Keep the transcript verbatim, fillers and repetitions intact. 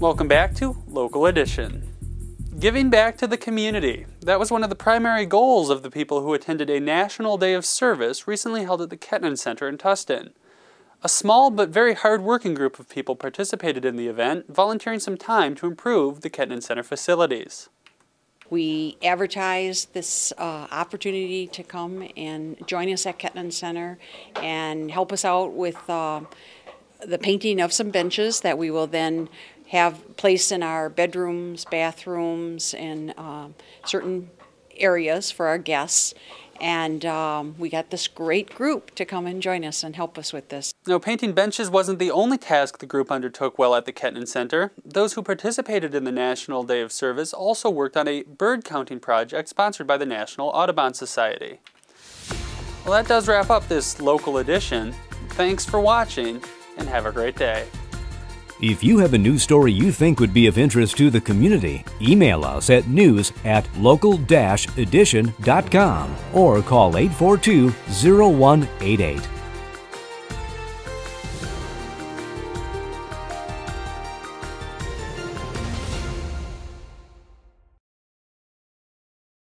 Welcome back to Local Edition. Giving back to the community. That was one of the primary goals of the people who attended a National Day of Service recently held at the Kettunen Center in Tustin. A small but very hard-working group of people participated in the event, volunteering some time to improve the Kettunen Center facilities. We advertised this uh, opportunity to come and join us at Kettunen Center and help us out with uh, the painting of some benches that we will then have placed in our bedrooms, bathrooms, and uh, certain areas for our guests. And um, we got this great group to come and join us and help us with this. Now, painting benches wasn't the only task the group undertook while at the Kettunen Center. Those who participated in the National Day of Service also worked on a bird counting project sponsored by the National Audubon Society. Well, that does wrap up this local edition. Thanks for watching, and have a great day. If you have a news story you think would be of interest to the community, email us at news at local dash edition dot com or call eight four two, zero one eight eight.